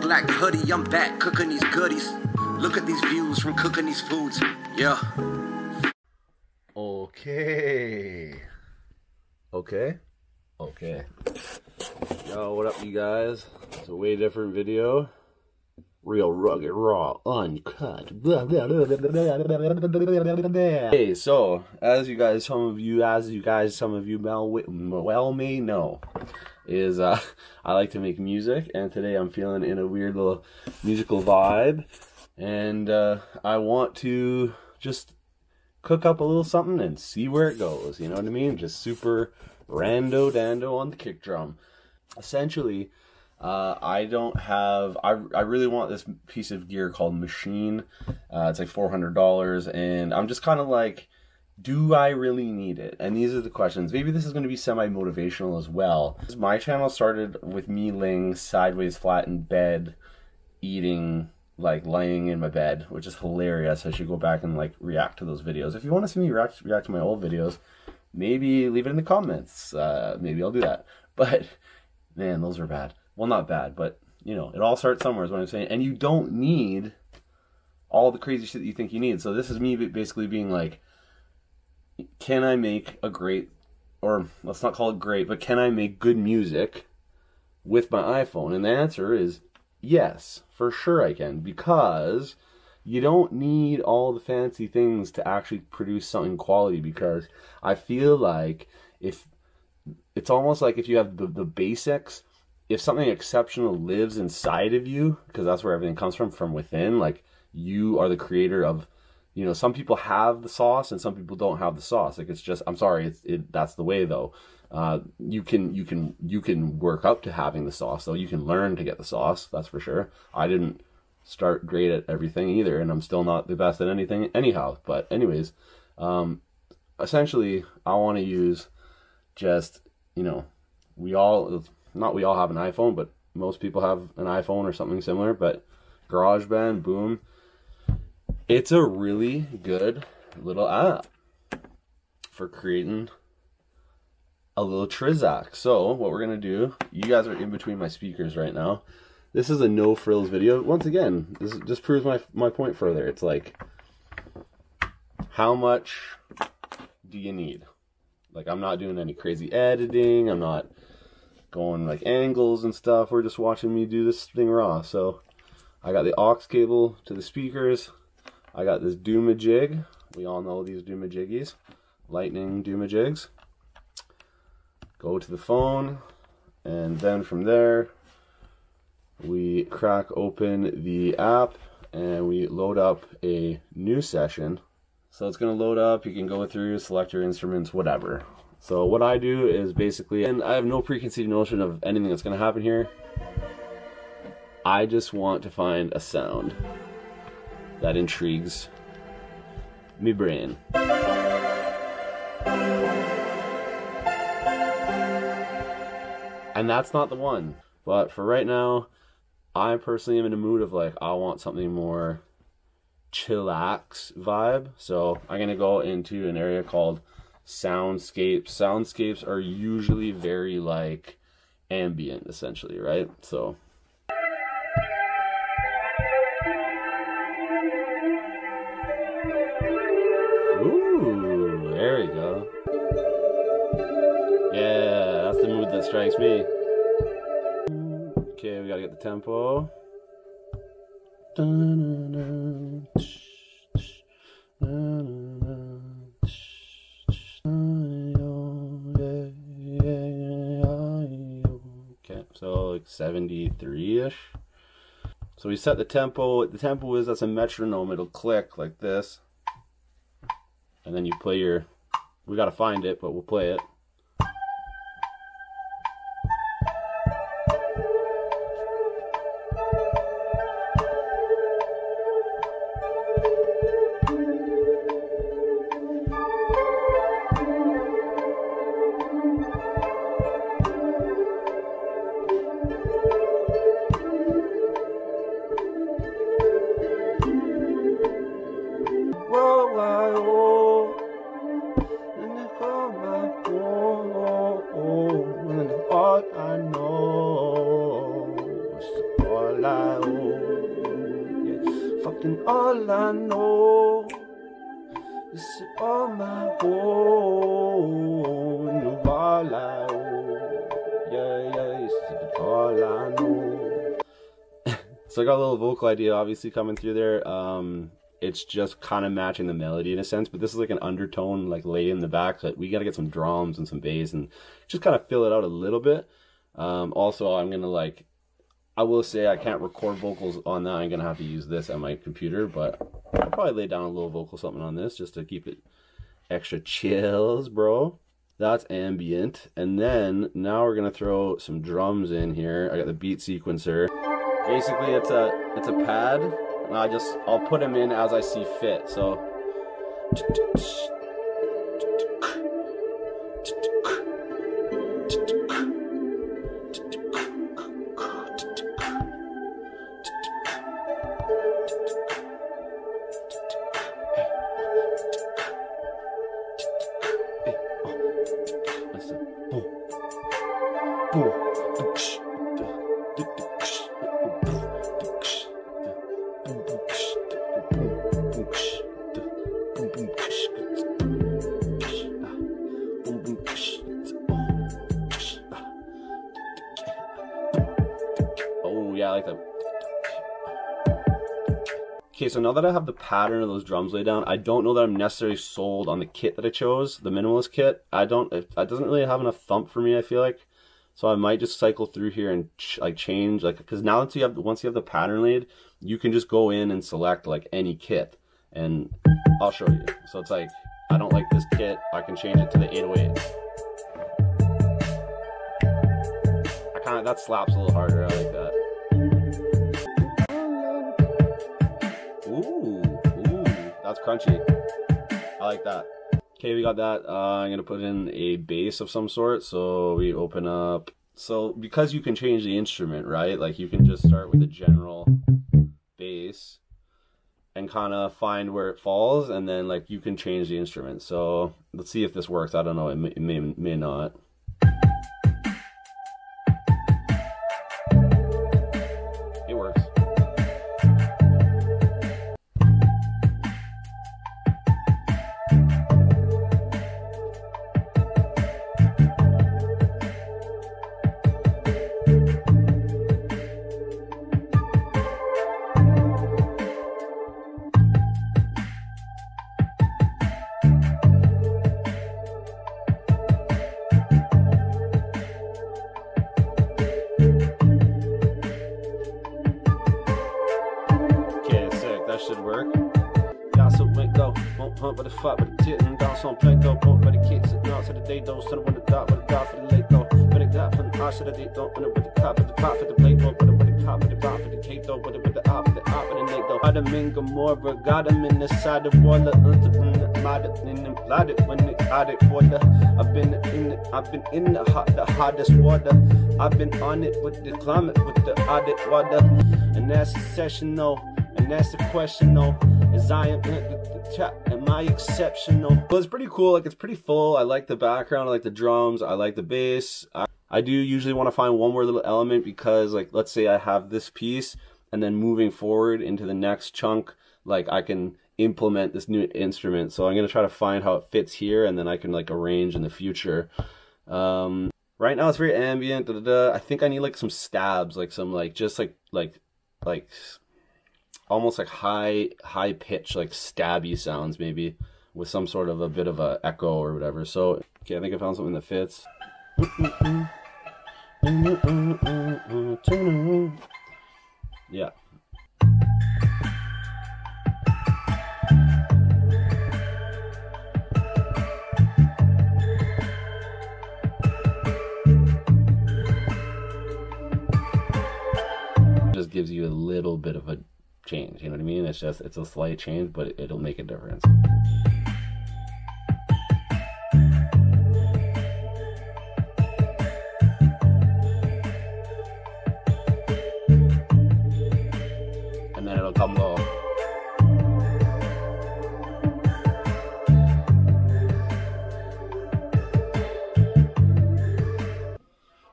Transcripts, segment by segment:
black hoodie, I'm back cooking these goodies. Look at these views from cooking these foods. Yeah. Okay. Yo, what up, you guys? It's a way different video. Real rugged, raw, uncut. Hey, so as you guys, some of you well may know, is I like to make music, and today I'm feeling in a weird little musical vibe, and I want to just cook up a little something and see where it goes. You know what I mean? Just super rando dando on the kick drum. Essentially. I really want this piece of gear called Machine. It's like $400, and I'm just kind of like, do I really need it? And these are the questions. Maybe this is going to be semi-motivational as well. My channel started with me laying sideways flat in bed, eating, like laying in my bed, which is hilarious. I should go back and like react to those videos. If you want to see me react to my old videos, maybe leave it in the comments. Maybe I'll do that. But man, those were bad. Well, not bad, but, you know, it all starts somewhere is what I'm saying. And you don't need all the crazy shit that you think you need. So this is me basically being like, can I make a great, or let's not call it great, but can I make good music with my iPhone? And the answer is yes, for sure I can. Because you don't need all the fancy things to actually produce something quality. Because I feel like if, it's almost like if you have the basics, if something exceptional lives inside of you, because that's where everything comes from within, like you are the creator of, you know, some people have the sauce and some people don't have the sauce. Like it's just, I'm sorry, that's the way though. You can work up to having the sauce though. You can learn to get the sauce, that's for sure. I didn't start great at everything either, and I'm still not the best at anything anyhow. But anyways, essentially I want to use just, you know, not we all have an iPhone, but most people have an iPhone or something similar, but GarageBand, boom. It's a really good little app for creating a little trizak. So what we're going to do, you guys are in between my speakers right now. This is a no frills video. Once again, this just proves my point further. It's like, how much do you need? Like, I'm not doing any crazy editing. I'm not going like angles and stuff. We're just watching me do this thing raw. So I got the aux cable to the speakers. I got this doomajig. We all know these doomajiggies, lightning doomajigs. Go to the phone, and then from there we crack open the app and we load up a new session. So it's gonna load up. You can go through, select your instruments, whatever. So what I do is basically, and I have no preconceived notion of anything that's going to happen here. I just want to find a sound that intrigues me brain. And that's not the one. But for right now, I personally am in a mood of like, I want something more chillax vibe. So I'm going to go into an area called soundscapes. Soundscapes are usually very like ambient, essentially, right? So ooh, there we go. Yeah, that's the mood that strikes me. Okay, we gotta get the tempo. So like 73-ish. So we set the tempo. The tempo is, that's a metronome. It'll click like this. And then you play your, we got to find it, but we'll play it. Whoa, whoa, whoa. And if all my boy. all I own, yeah. Fucking all I know, this is all my own, of all I own, yeah, yeah, it's all I know. So I got a little vocal idea obviously coming through there. It's just kind of matching the melody in a sense, but this is like an undertone, like laid in the back, so we got to get some drums and some bass and just kind of fill it out a little bit. Also, I'm going to like, I will say I can't record vocals on that. I'm going to have to use this at my computer, but I'll probably lay down a little vocal something on this just to keep it extra chills, bro. That's ambient. And then now we're going to throw some drums in here. I got the beat sequencer. Basically, it's a pad. And I'll put them in as I see fit. So okay, so now that I have the pattern of those drums laid down, I don't know that I'm necessarily sold on the kit that I chose, the minimalist kit. It doesn't really have enough thump for me, I feel like. So I might just cycle through here and change, like, because now that once you have the pattern laid, you can just go in and select like any kit, and I'll show you. So it's like, I don't like this kit, I can change it to the 808. That slaps a little harder. I like that. That's crunchy. I like that. Okay, we got that. I'm gonna put in a bass of some sort. So we open up. So because you can change the instrument, right? Like you can just start with a general bass and kind of find where it falls, and then like you can change the instrument. So let's see if this works. I don't know. It may not. I've been in the hottest water. I've been on it with the climate, with the audit water. And that's the sessional, and that's the questional. As I am in the trap, am I exceptional? Well, it's pretty cool, like it's pretty full. I like the background, I like the drums, I like the bass. I do usually want to find one more little element, because like, let's say I have this piece, and then moving forward into the next chunk, like I can implement this new instrument. So I'm going to try to find how it fits here, and then I can like arrange in the future. Right now it's very ambient. I think I need like some stabs, like some like almost like high pitch, like stabby sounds maybe, with some sort of a bit of a echo or whatever. So okay, I think I found something that fits. Yeah. Just gives you a little bit of a change, you know what I mean? It's just, it's a slight change, but it'll make a difference. And then it'll come low.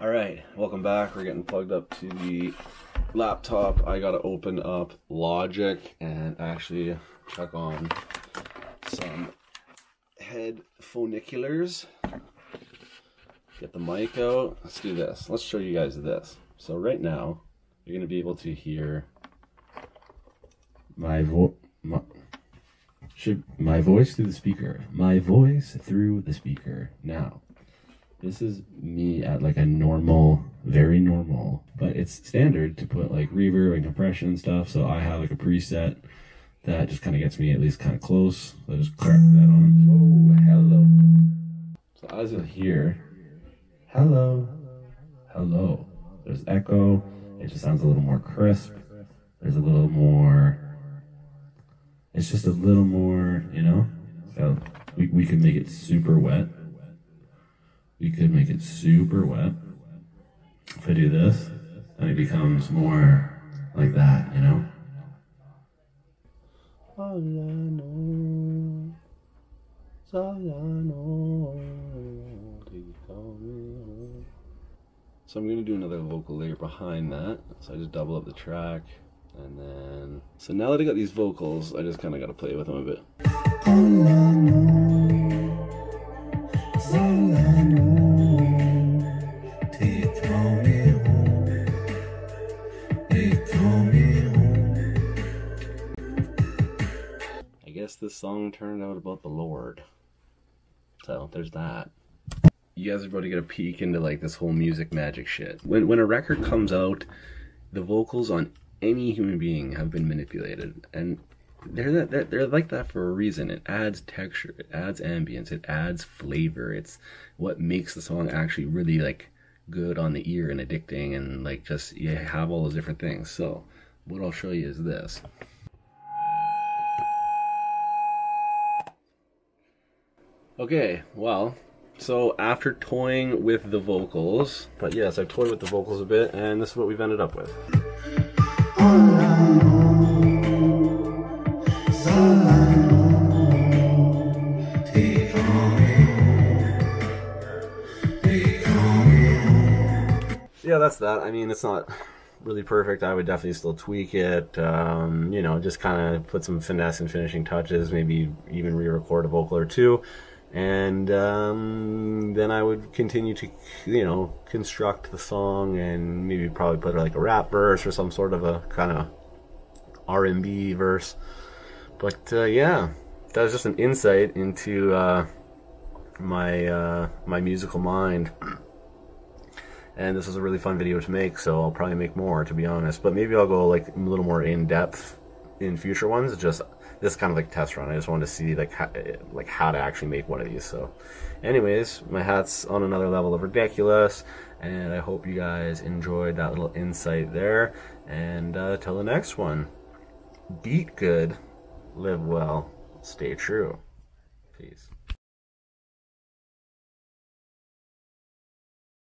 All right, welcome back. We're getting plugged up to the laptop, I gotta open up Logic and actually check on some head funiculars. Get the mic out. Let's do this. Let's show you guys this. So right now, you're gonna be able to hear my voice through the speaker. My voice through the speaker. Now, this is me at like a normal, very normal, but it's standard to put like reverb and compression and stuff. So I have like a preset that just kind of gets me at least kind of close. So I just crack that on. Oh, hello. So as you'll hear, hello, hello. There's echo. It just sounds a little more crisp. There's a little more. It's just a little more, you know. So we can make it super wet. We could make it super wet. If I do this, then it becomes more like that, you know. All I know is all I know. So I'm going to do another vocal layer behind that. So I just double up the track. And then, so now that I got these vocals, I just kind of got to play with them a bit. I guess this song turned out about the Lord. So there's that. You guys are about to get a peek into like this whole music magic shit. When a record comes out, the vocals on any human being have been manipulated, and they're like that for a reason. It adds texture, it adds ambience, it adds flavor. It's what makes the song actually really like good on the ear and addicting, and like just you have all those different things. So what I'll show you is this. Okay, well, so after toying with the vocals, but yes, I've toyed with the vocals a bit, and this is what we've ended up with. Yeah, that's that. I mean, it's not really perfect. I would definitely still tweak it, you know, just kind of put some finesse and finishing touches, maybe even re-record a vocal or two, and then I would continue to, you know, construct the song and maybe probably put like a rap verse or some sort of a kind of R&B verse. But yeah, that was just an insight into my musical mind, and this was a really fun video to make, so I'll probably make more, to be honest, but maybe I'll go like a little more in depth in future ones. Just this kind of like test run. I just wanted to see like how to actually make one of these. So anyways, my hat's on another level of ridiculous, and I hope you guys enjoyed that little insight there, and till the next one, beat good, live well, stay true. Peace.